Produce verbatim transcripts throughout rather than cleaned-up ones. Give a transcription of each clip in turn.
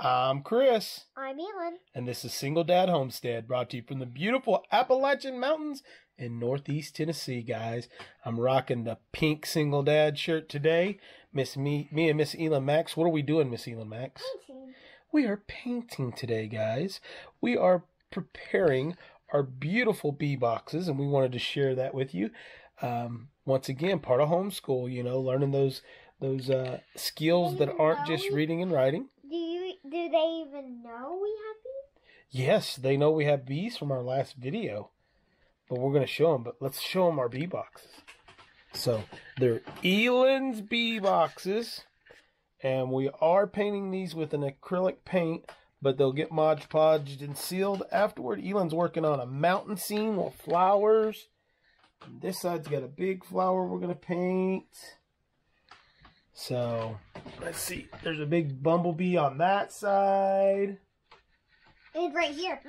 I'm Chris. I'm Elin. And this is Single Dad Homestead, brought to you from the beautiful Appalachian Mountains in Northeast Tennessee, guys. I'm rocking the pink Single Dad shirt today. Miss me, me and Miss Elin Max. What are we doing, Miss Elin Max? Painting. We are painting today, guys. We are preparing our beautiful bee boxes, and we wanted to share that with you. Um, once again, part of homeschool, you know, learning those those uh, skills that aren't just reading and writing. Do you, do they even know we have bees? Yes, they know we have bees from our last video. But we're going to show them. But let's show them our bee boxes. So, they're Elin's bee boxes. And we are painting these with an acrylic paint. But they'll get Mod Podged and sealed afterward. Elin's working on a mountain scene with flowers. And this side's got a big flower we're going to paint. So, let's see. There's a big bumblebee on that side. It's right here.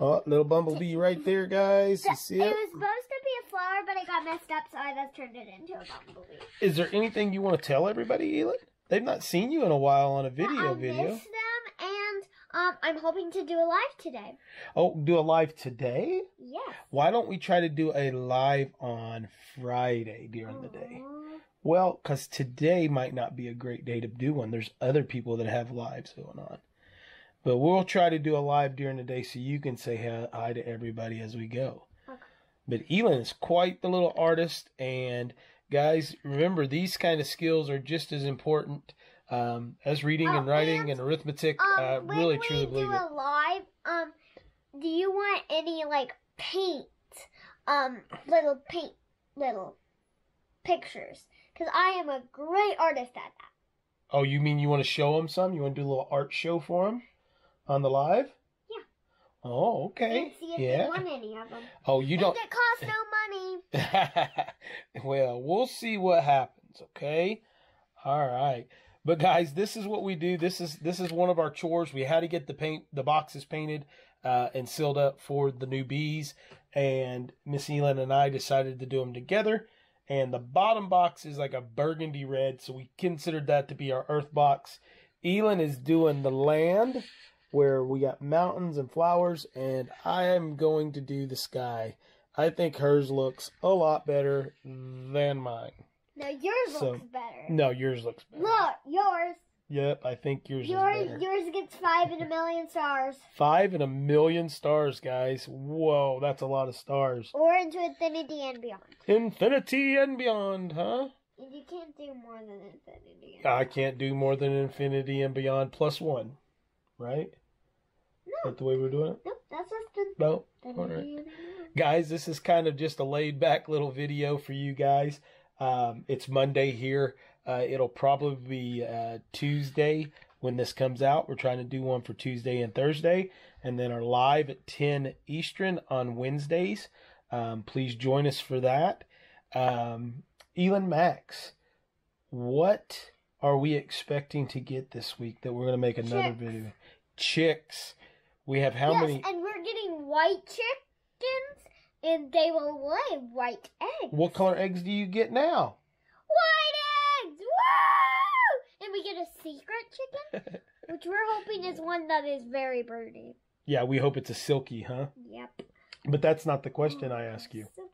Oh, little bumblebee right there, guys. You see it? It was supposed to be a flower, but it got messed up, so I just turned it into a bumblebee. Is there anything you want to tell everybody, Elin? They've not seen you in a while on a video video. I miss them, and um, I'm hoping to do a live today. Oh, do a live today? Yeah. Why don't we try to do a live on Friday during Aww. the day? Well, because today might not be a great day to do one. There's other people that have lives going on. But we'll try to do a live during the day so you can say hi to everybody as we go. Okay. But Elin is quite the little artist. And guys, remember, these kind of skills are just as important um, as reading oh, and writing and, and arithmetic. Um, I really, truly believe it. When we do a live, um, do you want any, like, paint, um, little paint, little pictures? Because I am a great artist at that. Oh, you mean you want to show them some? You want to do a little art show for them on the live? Yeah. Oh, okay. And see if yeah. they want any of them. Oh, you don't. It costs no money. Well, we'll see what happens. Okay. All right. But guys, this is what we do. This is this is one of our chores. We had to get the paint, the boxes painted uh, and sealed up for the new bees, and Miss Elin and I decided to do them together. And the bottom box is like a burgundy red, so we considered that to be our earth box. Elin is doing the land, where we got mountains and flowers, and I am going to do the sky. I think hers looks a lot better than mine. No, yours so, looks better. No, yours looks better. Look, yours. Yep, I think yours, yours is better. Yours gets five and a million stars. Five and a million stars, guys. Whoa, that's a lot of stars. Or into infinity and beyond. Infinity and beyond, huh? You can't do more than infinity and beyond. I can't do more than infinity and beyond plus one, right? No. Is that the way we're doing it? Nope, that's just the... Nope. All right. Guys, this is kind of just a laid-back little video for you guys. Um, it's Monday here. Uh, it'll probably be uh, Tuesday when this comes out. We're trying to do one for Tuesday and Thursday, and then are live at ten Eastern on Wednesdays. Um, please join us for that. Um, Elin Max, what are we expecting to get this week that we're going to make another chicks. video? Chicks. We have how yes, many? And we're getting white chickens, and they will lay white eggs. What color eggs do you get now? White eggs! Woo! And we get a secret chicken, which we're hoping is one that is very birdy. Yeah, we hope it's a silky, huh? Yep. But that's not the question oh, I ask you. Silky.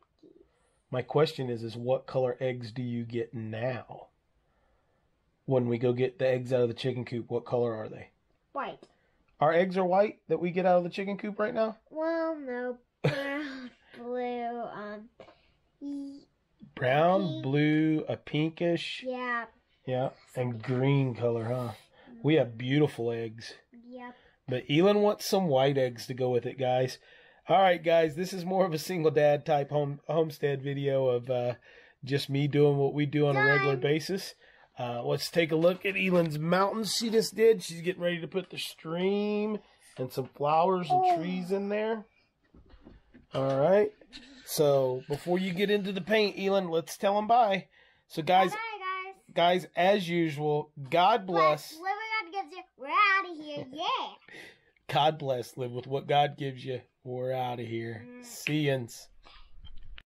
My question is, is what color eggs do you get now? When we go get the eggs out of the chicken coop, what color are they? White. Our eggs are white that we get out of the chicken coop right now? Well, no. Brown, blue, um... E Brown, pink. blue, a pinkish. Yeah. Yeah, and green color, huh? We have beautiful eggs. Yep. But Elin wants some white eggs to go with it, guys. All right, guys, this is more of a single dad type home homestead video of uh, just me doing what we do on Done. a regular basis. Uh, let's take a look at Elin's mountains she just did. She's getting ready to put the stream and some flowers and oh. trees in there. All right. So before you get into the paint, Elin, let's tell them bye. So guys, bye, guys. guys, as usual, God bless. Live with what God gives you. We're out of here. Yeah. God bless. Live with what God gives you. We're out of here. Mm. See yins.